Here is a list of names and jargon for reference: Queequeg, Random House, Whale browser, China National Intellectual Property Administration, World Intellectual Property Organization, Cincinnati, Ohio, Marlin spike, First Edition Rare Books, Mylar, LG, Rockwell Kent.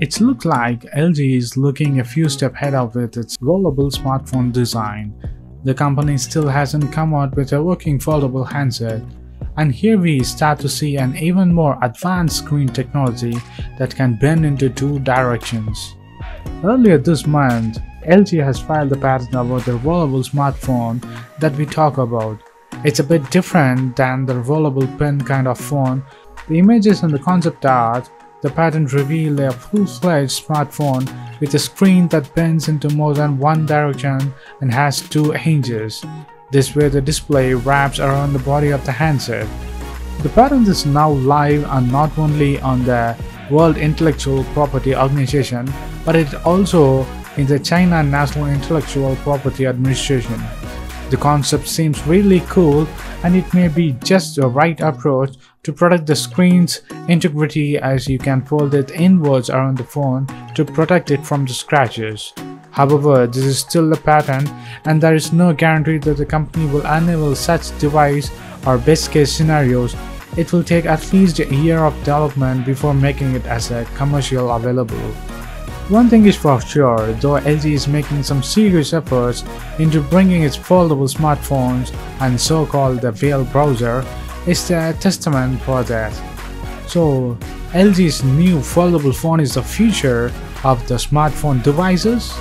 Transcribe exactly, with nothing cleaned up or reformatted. It looks like L G is looking a few steps ahead of with its rollable smartphone design. The company still hasn't come out with a working foldable handset, and here we start to see an even more advanced screen technology that can bend into two directions. Earlier this month, L G has filed a patent about the rollable smartphone that we talk about. It's a bit different than the rollable pen kind of phone. The images and the concept art, the patent revealed a full-fledged smartphone with a screen that bends into more than one direction and has two hinges. This way the display wraps around the body of the handset. The patent is now live and not only on the World Intellectual Property Organization, but it also in the China National Intellectual Property Administration. The concept seems really cool, and it may be just the right approach to protect the screen's integrity, as you can fold it inwards around the phone to protect it from the scratches. However, this is still a patent, and there is no guarantee that the company will enable such device or best case scenarios. It will take at least a year of development before making it as a commercial available. One thing is for sure, though, L G is making some serious efforts into bringing its foldable smartphones and so-called the Whale browser is a testament for that. So, L G's new foldable phone is the future of the smartphone devices?